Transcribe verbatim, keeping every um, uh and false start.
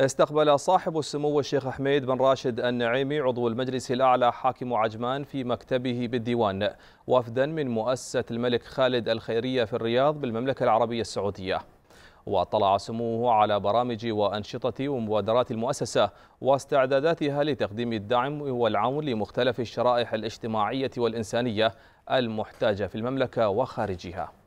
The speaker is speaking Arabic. استقبل صاحب السمو الشيخ حميد بن راشد النعيمي عضو المجلس الأعلى حاكم عجمان في مكتبه بالديوان وفدا من مؤسسة الملك خالد الخيرية في الرياض بالمملكة العربية السعودية. واطلع سموه على برامج وأنشطة ومبادرات المؤسسة واستعداداتها لتقديم الدعم والعون لمختلف الشرائح الاجتماعية والإنسانية المحتاجة في المملكة وخارجها.